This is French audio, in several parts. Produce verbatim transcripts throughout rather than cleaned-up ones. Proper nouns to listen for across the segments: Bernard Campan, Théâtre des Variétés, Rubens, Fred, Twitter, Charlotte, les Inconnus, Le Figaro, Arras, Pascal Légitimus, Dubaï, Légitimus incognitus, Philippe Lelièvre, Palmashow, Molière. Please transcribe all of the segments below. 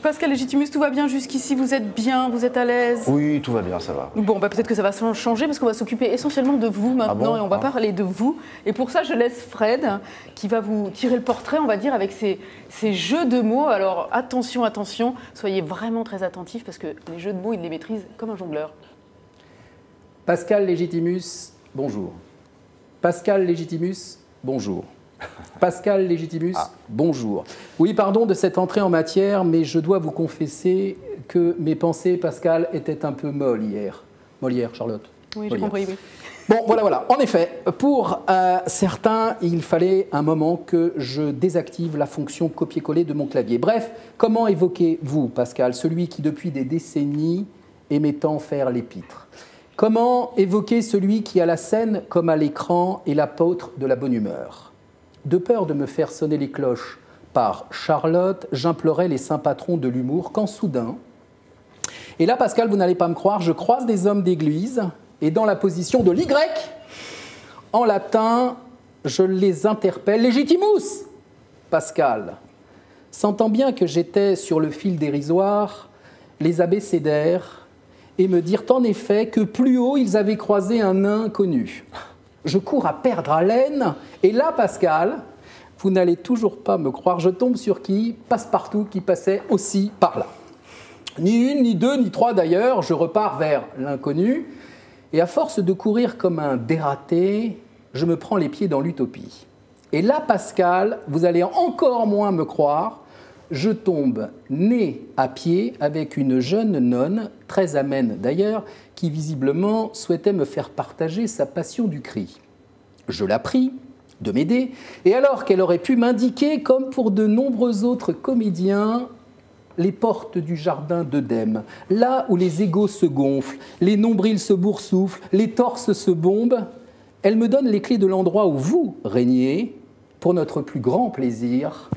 Pascal Légitimus, tout va bien jusqu'ici, vous êtes bien, vous êtes à l'aise? Oui, tout va bien, ça va. Bon, bah, peut-être que ça va changer parce qu'on va s'occuper essentiellement de vous maintenant. Ah bon? Et on va ah. parler de vous. Et pour ça, je laisse Fred qui va vous tirer le portrait, on va dire, avec ses, ses jeux de mots. Alors attention, attention, soyez vraiment très attentifs parce que les jeux de mots, il les maîtrise comme un jongleur. Pascal Légitimus, bonjour. Pascal Légitimus, bonjour. Pascal Légitimus, ah. bonjour. Oui, pardon de cette entrée en matière, mais je dois vous confesser que mes pensées, Pascal, étaient un peu molles hier. Molière, Charlotte. Oui, j'ai compris, oui. Bon, voilà, voilà. En effet, pour euh, certains, il fallait un moment que je désactive la fonction copier-coller de mon clavier. Bref, comment évoquez-vous, Pascal, celui qui, depuis des décennies, aimait tant faire l'épître? Comment évoquer celui qui, à la scène comme à l'écran, est l'apôtre de la bonne humeur? De peur de me faire sonner les cloches par Charlotte, j'implorais les saints patrons de l'humour quand soudain, et là Pascal, vous n'allez pas me croire, je croise des hommes d'église et dans la position de l'Y, en latin, je les interpelle. Légitimus, Pascal. Sentant bien que j'étais sur le fil dérisoire, les abbés cédèrent et me dirent en effet que plus haut ils avaient croisé un inconnu. Je cours à perdre haleine, et là, Pascal, vous n'allez toujours pas me croire, je tombe sur qui? Passepartout, qui passait aussi par là. Ni une, ni deux, ni trois d'ailleurs, je repars vers l'inconnu, et à force de courir comme un dératé, je me prends les pieds dans l'utopie. Et là, Pascal, vous allez encore moins me croire, je tombe nez à pied avec une jeune nonne, très amène d'ailleurs, qui visiblement souhaitait me faire partager sa passion du cri. Je la prie de m'aider, et alors qu'elle aurait pu m'indiquer, comme pour de nombreux autres comédiens, les portes du jardin d'Œdème, là où les égaux se gonflent, les nombrils se boursouflent, les torses se bombent, elle me donne les clés de l'endroit où vous régnez, pour notre plus grand plaisir.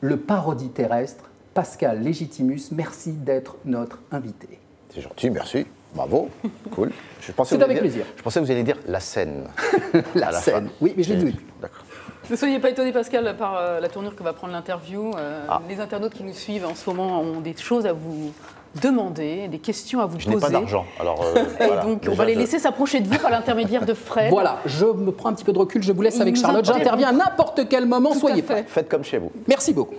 Le parodie terrestre, Pascal Légitimus, merci d'être notre invité. C'est gentil, merci. Bravo, cool. C'est avec dire, plaisir. Je pensais que vous alliez dire la scène. la, la scène, fin. Oui, mais je l'ai dit. D'accord. Ne soyez pas étonnés, Pascal, par euh, la tournure que va prendre l'interview. Euh, ah. Les internautes qui nous suivent en ce moment ont des choses à vous demander, des questions à vous je poser. Je n'ai pas d'argent, alors euh, voilà. Et donc, déjà, on va les laisser s'approcher de vous par l'intermédiaire de Fred. Voilà, je me prends un petit peu de recul, je vous laisse Il avec Charlotte. J'interviens à n'importe quel moment, Tout soyez prêts. Faites comme chez vous. Merci beaucoup.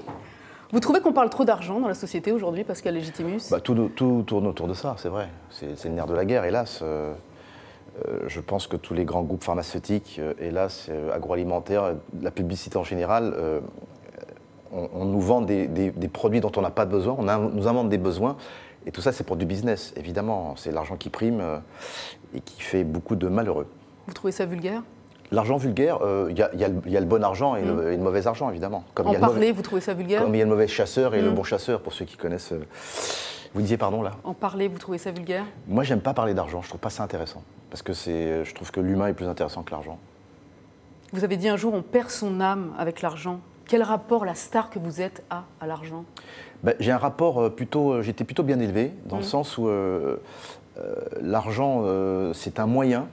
Vous trouvez qu'on parle trop d'argent dans la société aujourd'hui, Pascal Légitimus? bah, tout, tout tourne autour de ça, c'est vrai. C'est le nerf de la guerre, hélas. Euh, euh, je pense que tous les grands groupes pharmaceutiques, euh, hélas, euh, agroalimentaires, la publicité en général, euh, on, on nous vend des, des, des produits dont on n'a pas besoin, on, a, on nous invente des besoins. Et tout ça, c'est pour du business, évidemment. C'est l'argent qui prime euh, et qui fait beaucoup de malheureux. Vous trouvez ça vulgaire? L'argent vulgaire, il euh, y, y, y a le bon argent et, mmh. le, et le mauvais argent, évidemment. Comme en parler, mauvais, vous trouvez ça vulgaire? Comme il y a le mauvais chasseur et mmh. le bon chasseur, pour ceux qui connaissent... Euh... Vous disiez pardon, là? En parler, vous trouvez ça vulgaire? Moi, j'aime pas parler d'argent, je trouve pas ça intéressant. Parce que je trouve que l'humain est plus intéressant que l'argent. Vous avez dit un jour, on perd son âme avec l'argent. Quel rapport la star que vous êtes a à l'argent? ben, J'ai un rapport plutôt... J'étais plutôt bien élevé, dans mmh. le sens où euh, euh, l'argent, euh, c'est un moyen...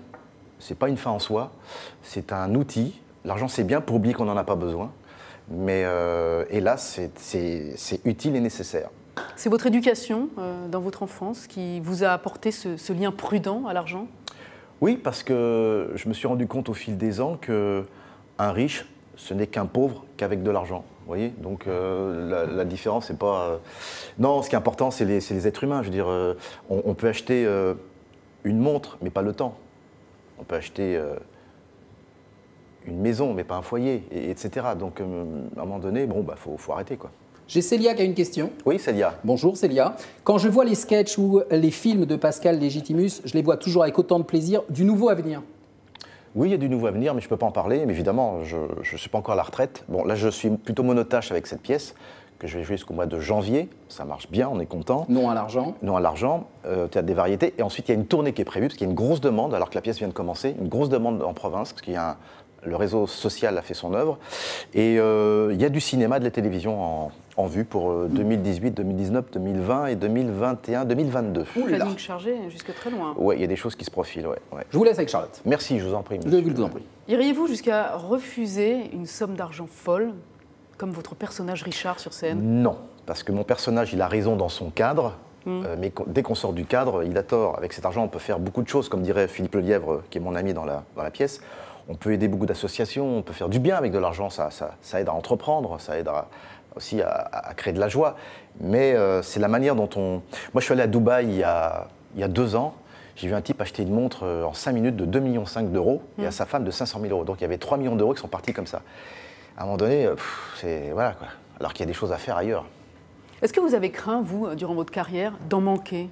C'est pas une fin en soi, c'est un outil. L'argent, c'est bien pour oublier qu'on n'en a pas besoin. Mais euh, hélas, c'est utile et nécessaire. C'est votre éducation euh, dans votre enfance qui vous a apporté ce, ce lien prudent à l'argent? Oui, parce que je me suis rendu compte au fil des ans qu'un riche, ce n'est qu'un pauvre qu'avec de l'argent. Vous voyez, donc euh, la, la différence, c'est pas... Euh... Non, ce qui est important, c'est les, les êtres humains. Je veux dire, euh, on, on peut acheter euh, une montre, mais pas le temps. On peut acheter euh, une maison, mais pas un foyer, et, et cetera. Donc, euh, à un moment donné, bon, bah, faut, faut arrêter, quoi. J'ai Célia qui a une question. Oui, Célia. Bonjour, Célia. Quand je vois les sketchs ou les films de Pascal Légitimus, je les vois toujours avec autant de plaisir. Du nouveau à venir? Oui, il y a du nouveau à venir, mais je ne peux pas en parler. Mais évidemment, je ne suis pas encore à la retraite. Bon, là, je suis plutôt monotache avec cette pièce que je vais jouer jusqu'au mois de janvier. Ça marche bien, on est content. Non à l'argent. Non à l'argent, euh, théâtre des variétés. Et ensuite, il y a une tournée qui est prévue, parce qu'il y a une grosse demande, alors que la pièce vient de commencer, une grosse demande en province, parce qu'il y a un, le réseau social a fait son œuvre. Et euh, il y a du cinéma, de la télévision en, en vue pour euh, deux mille dix-huit, deux mille dix-neuf, deux mille vingt et deux mille vingt et un, deux mille vingt-deux. Ouh là. Donc chargé jusque très loin. Oui, il y a des choses qui se profilent. Ouais, ouais. Je vous laisse avec Charlotte. Merci, je vous en prie. Je vous en prie. Iriez-vous jusqu'à refuser une somme d'argent folle Comme votre personnage Richard sur scène? Non, parce que mon personnage, il a raison dans son cadre, mmh. euh, mais dès qu'on sort du cadre, il a tort. Avec cet argent, on peut faire beaucoup de choses, comme dirait Philippe Lelièvre, qui est mon ami dans la, dans la pièce. On peut aider beaucoup d'associations, on peut faire du bien avec de l'argent, ça, ça, ça aide à entreprendre, ça aide à, aussi à, à créer de la joie. Mais euh, c'est la manière dont on... Moi, je suis allé à Dubaï il y a, il y a deux ans, j'ai vu un type acheter une montre en cinq minutes de deux virgule cinq millions d'euros mmh. et à sa femme de cinq cent mille euros. Donc, il y avait trois millions d'euros qui sont partis comme ça. À un moment donné, c'est voilà quoi. Alors qu'il y a des choses à faire ailleurs. Est-ce que vous avez craint, vous, durant votre carrière, d'en manquer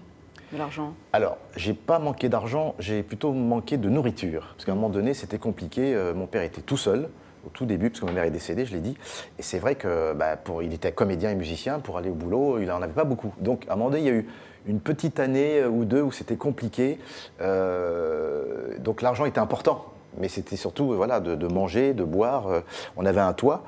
de l'argent? Alors, j'ai pas manqué d'argent, j'ai plutôt manqué de nourriture. Parce qu'à un moment donné, c'était compliqué. Mon père était tout seul au tout début, parce que ma mère est décédée, je l'ai dit. Et c'est vrai que, bah, pour, il était comédien et musicien, pour aller au boulot, il n'en avait pas beaucoup. Donc, à un moment donné, il y a eu une petite année ou deux où c'était compliqué. Euh, donc, l'argent était important. Mais c'était surtout voilà, de, de manger, de boire. On avait un toit,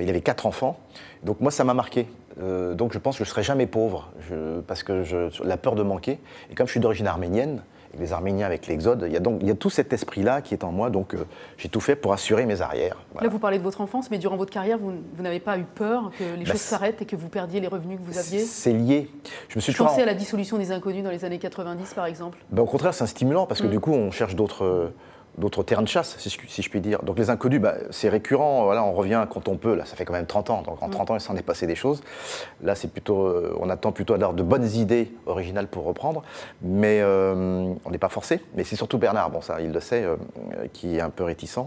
il avait quatre enfants. Donc moi, ça m'a marqué. Euh, donc je pense que je ne serai jamais pauvre, je, parce que je, la peur de manquer. Et comme je suis d'origine arménienne, et les Arméniens avec l'Exode, il y a donc il y a tout cet esprit-là qui est en moi. Donc euh, j'ai tout fait pour assurer mes arrières. Voilà. Là, vous parlez de votre enfance, mais durant votre carrière, vous, vous n'avez pas eu peur que les bah, choses s'arrêtent et que vous perdiez les revenus que vous aviez? C'est lié. Je me suis toujours... pensé à la dissolution des Inconnus dans les années quatre-vingt-dix, par exemple. Bah, au contraire, c'est un stimulant, parce que mmh. du coup, on cherche d'autres... Euh, d'autres terrains de chasse, si je puis dire. Donc les Inconnus, bah, c'est récurrent, voilà, on revient quand on peut, là, ça fait quand même trente ans, donc en trente ans, il s'en est passé des choses. Là, c'est plutôt, euh, on attend plutôt alors, de bonnes idées originales pour reprendre, mais euh, on n'est pas forcé. Mais c'est surtout Bernard, bon ça, il le sait, euh, qui est un peu réticent.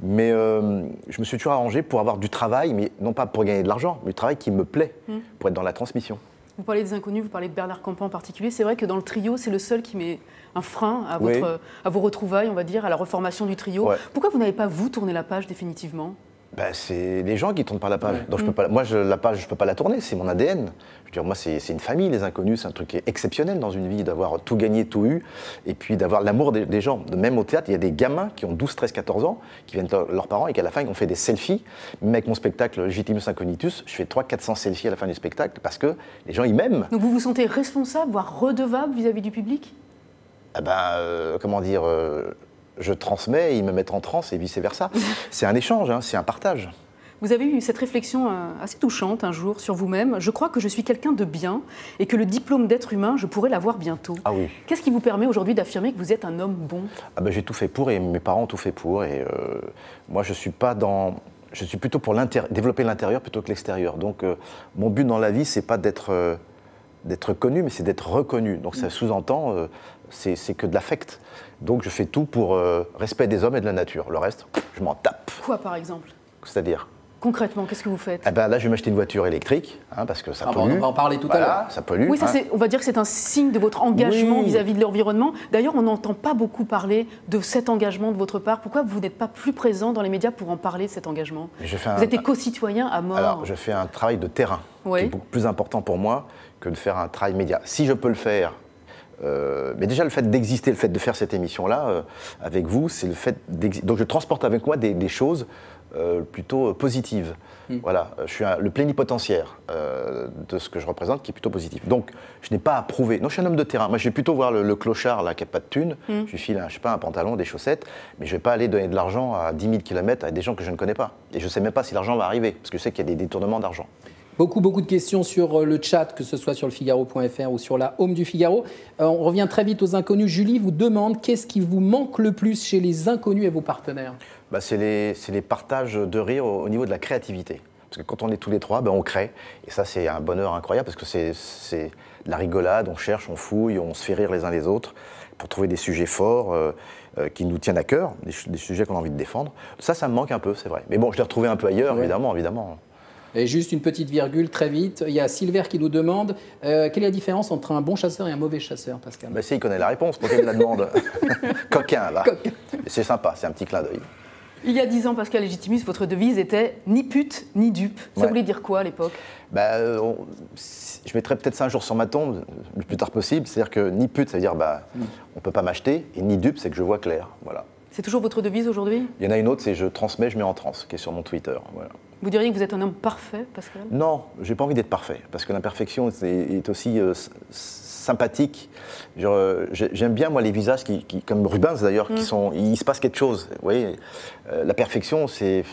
Mais euh, je me suis toujours arrangé pour avoir du travail, mais non pas pour gagner de l'argent, mais du travail qui me plaît, mmh. pour être dans la transmission. Vous parlez des Inconnus, vous parlez de Bernard Campan en particulier. C'est vrai que dans le trio, c'est le seul qui met un frein à, votre, oui. à vos retrouvailles, on va dire, à la reformation du trio. Ouais. Pourquoi vous n'avez pas, vous, tourné la page définitivement? Ben, c'est les gens qui ne tournent pas la page. Donc, mmh. je peux pas, moi, je, la page, je ne peux pas la tourner, c'est mon A D N. Je veux dire, moi, c'est une famille, les Inconnus, c'est un truc exceptionnel dans une vie, d'avoir tout gagné, tout eu, et puis d'avoir l'amour des, des gens. Même au théâtre, il y a des gamins qui ont douze, treize, quatorze ans, qui viennent de leurs parents et qu'à la fin, ils ont fait des selfies. Même avec mon spectacle Légitimus incognitus, je fais trois cents, quatre cents selfies à la fin du spectacle parce que les gens, ils m'aiment. Donc, vous vous sentez responsable, voire redevable vis-à-vis du public? Ah ben, euh, comment dire euh... je transmets, ils me mettent en transe et vice-versa. C'est un échange, hein, c'est un partage. Vous avez eu cette réflexion assez touchante un jour sur vous-même. Je crois que je suis quelqu'un de bien et que le diplôme d'être humain, je pourrais l'avoir bientôt. Ah oui. Qu'est-ce qui vous permet aujourd'hui d'affirmer que vous êtes un homme bon? Ah ben, j'ai tout fait pour et mes parents ont tout fait pour. Et euh, moi, je suis pas dans... je suis plutôt pour développer l'intérieur plutôt que l'extérieur. Donc, euh, mon but dans la vie, c'est pas d'être euh, d'être connu, mais c'est d'être reconnu. Donc, ça sous-entend... Euh, c'est que de l'affect. Donc je fais tout pour euh, respect des hommes et de la nature. Le reste, je m'en tape. Quoi par exemple? C'est-à-dire? Concrètement, qu'est-ce que vous faites? Eh ben, là, je vais m'acheter une voiture électrique, hein, parce que ça ah, pollue. On va en parler tout voilà, à l'heure. Ça pollue. Oui, ça, hein. On va dire que c'est un signe de votre engagement vis-à-vis oui. -vis de l'environnement. D'ailleurs, on n'entend pas beaucoup parler de cet engagement de votre part. Pourquoi vous n'êtes pas plus présent dans les médias pour en parler de cet engagement? je fais un... Vous êtes des co-citoyens à mort. Alors, je fais un travail de terrain, oui. qui est beaucoup plus important pour moi que de faire un travail média. Si je peux le faire... Euh, mais déjà, le fait d'exister, le fait de faire cette émission-là euh, avec vous, c'est le fait d'exister. Donc, je transporte avec moi des, des choses euh, plutôt positives. Mmh. Voilà, je suis un, le plénipotentiaire euh, de ce que je représente, qui est plutôt positif. Donc, je n'ai pas à prouver. Non, je suis un homme de terrain. Moi, je vais plutôt voir le, le clochard là, qui n'a pas de thune. Mmh. Je lui file un, je sais pas, un pantalon, des chaussettes, mais je ne vais pas aller donner de l'argent à dix mille kilomètres à des gens que je ne connais pas. Et je ne sais même pas si l'argent va arriver, parce que je sais qu'il y a des détournements d'argent. Beaucoup, beaucoup de questions sur le chat, que ce soit sur le Figaro point F R ou sur la home du Figaro. Euh, on revient très vite aux Inconnus. Julie vous demande, qu'est-ce qui vous manque le plus chez les Inconnus et vos partenaires? bah, C'est les, les partages de rire au, au niveau de la créativité. Parce que quand on est tous les trois, bah, on crée. Et ça, c'est un bonheur incroyable parce que c'est de la rigolade, on cherche, on fouille, on se fait rire les uns les autres pour trouver des sujets forts euh, euh, qui nous tiennent à cœur, des, des sujets qu'on a envie de défendre. Ça, ça me manque un peu, c'est vrai. Mais bon, je l'ai retrouvé un peu ailleurs, ouais. évidemment, évidemment. Et juste une petite virgule, très vite. Il y a Silver qui nous demande euh, quelle est la différence entre un bon chasseur et un mauvais chasseur, Pascal? Ben si, il connaît la réponse, pourquoi il me la demande? Coquin, là. C'est sympa, c'est un petit clin d'œil. Il y a dix ans, Pascal Légitimus, votre devise était « ni pute, ni dupe ». Ça ouais. voulait dire quoi à l'époque? ben, on, Je mettrais peut-être ça un jour sur ma tombe, le plus tard possible. C'est-à-dire que « ni pute », ça veut dire ben, « mm. on ne peut pas m'acheter » et « ni dupe », c'est que je vois clair. Voilà. C'est toujours votre devise aujourd'hui? Il y en a une autre, c'est « je transmets, je mets en transe », qui est sur mon Twitter. Voilà. Vous diriez que vous êtes un homme parfait, Pascal? Non, j'ai pas envie d'être parfait, parce que l'imperfection est, est aussi euh, sympathique. Euh, J'aime bien, moi, les visages, qui, qui, comme Rubens d'ailleurs, mmh. qui sont, il se passe quelque chose. Vous voyez, euh, la perfection, c'est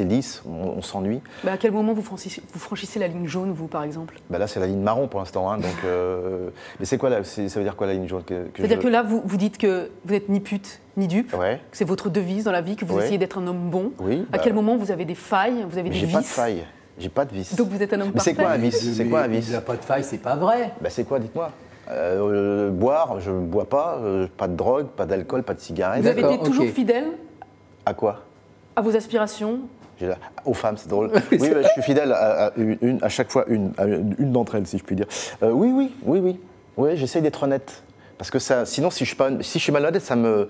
lisse, on, on s'ennuie. Bah, à quel moment vous franchissez, vous franchissez la ligne jaune, vous, par exemple? Bah là, c'est la ligne marron pour l'instant. Hein, euh, mais c'est quoi, là, ça veut dire quoi, la ligne jaune? C'est-à-dire que, je... que là, vous, vous dites que vous n'êtes ni pute, ni dupe, ouais. c'est votre devise dans la vie, que vous ouais. essayez d'être un homme bon. Oui, bah... À quel moment vous avez des failles, vous avez des vices? J'ai pas de failles, j'ai pas de vices. Donc vous êtes un homme parfait. C'est quoi un vice? C'est quoi un vice? Il n'a pas de failles, c'est pas vrai. Bah c'est quoi, dites-moi? euh, Boire, je ne bois pas, euh, pas de drogue, pas d'alcool, pas de cigarette. Vous avez été toujours okay. fidèle? À quoi? À vos aspirations? Aux femmes, c'est drôle. Oui, je suis fidèle à, à, une, à chaque fois, une, à une d'entre elles, si je puis dire. Euh, oui, oui, oui, oui. Oui, j'essaye d'être honnête. Parce que ça, sinon, si je suis pas, si je suis malade, ça me,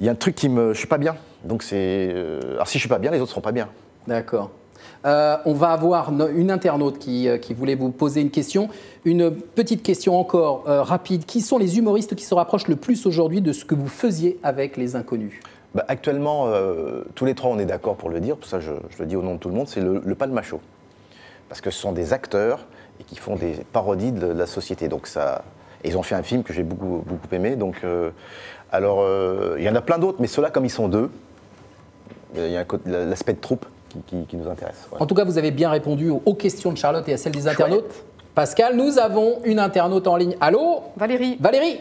il y a un truc qui me, je suis pas bien. Donc c'est, euh, alors si je suis pas bien, les autres seront pas bien. D'accord. Euh, on va avoir une internaute qui, qui voulait vous poser une question, une petite question encore euh, rapide. Qui sont les humoristes qui se rapprochent le plus aujourd'hui de ce que vous faisiez avec les Inconnus? Bah, actuellement, euh, tous les trois, on est d'accord pour le dire. Pour ça, je, je le dis au nom de tout le monde, c'est le, le Palmashow, parce que ce sont des acteurs et qui font des parodies de, de la société. Donc ça. Et ils ont fait un film que j'ai beaucoup, beaucoup aimé. Donc, euh, alors, euh, il y en a plein d'autres, mais ceux-là, comme ils sont deux, il y a l'aspect de troupe qui, qui, qui nous intéresse. Ouais. En tout cas, vous avez bien répondu aux, aux questions de Charlotte et à celles des internautes. Chouette. Pascal, nous avons une internaute en ligne. Allô? Valérie. Valérie.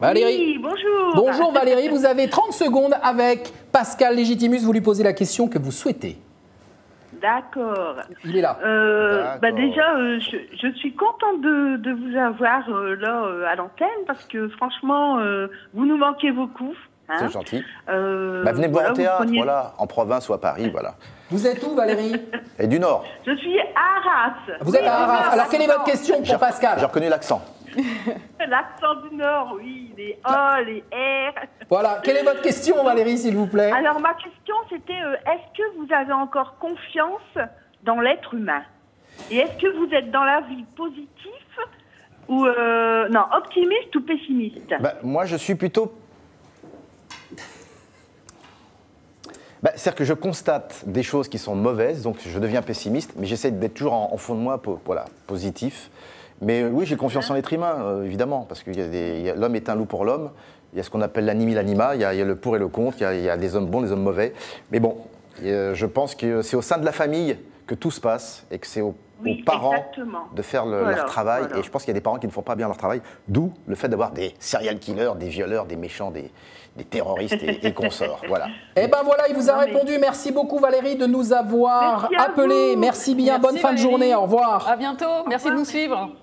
Valérie. Oui, bonjour. Bonjour Valérie, vous avez trente secondes avec Pascal Légitimus. Vous lui posez la question que vous souhaitez. D'accord. Il est là. Euh, bah déjà, euh, je, je suis contente de, de vous avoir euh, là euh, à l'antenne parce que franchement, euh, vous nous manquez beaucoup. Hein. C'est gentil. Euh, bah, venez boire voilà, au théâtre, preniez... voilà, en province ou à Paris, voilà. Vous êtes où, Valérie? Et du Nord. Je suis à Arras. Vous êtes à Arras. Alors, quelle est votre question pour Pascal? J'ai reconnu l'accent. L'accent du Nord, oui, les O, les R. Voilà, quelle est votre question, Valérie, s'il vous plaît? Alors, ma question, c'était, est-ce euh, que vous avez encore confiance dans l'être humain? Et est-ce que vous êtes dans la vie positive ou, euh, non, optimiste ou pessimiste? Bah, moi, je suis plutôt... Bah, c'est-à-dire que je constate des choses qui sont mauvaises, donc je deviens pessimiste, mais j'essaie d'être toujours en, en fond de moi, voilà, positif. Mais euh, oui, j'ai confiance en l'être humain, euh, évidemment, parce que l'homme est un loup pour l'homme. Il y a ce qu'on appelle l'animi l'anima, il y a, y a le pour et le contre, il y, y a des hommes bons, des hommes mauvais. Mais bon, euh, je pense que c'est au sein de la famille que tout se passe et que c'est aux, oui, aux parents exactement. de faire le, voilà, leur travail. Voilà. Et je pense qu'il y a des parents qui ne font pas bien leur travail, d'où le fait d'avoir des serial killers, des violeurs, des méchants, des, des terroristes et, et consorts. Voilà. Et ben voilà, il vous a non, répondu. Mais... Merci beaucoup Valérie de nous avoir appelés. Merci bien, merci, bonne Valérie. Fin de journée, au revoir. À bientôt, merci de nous suivre.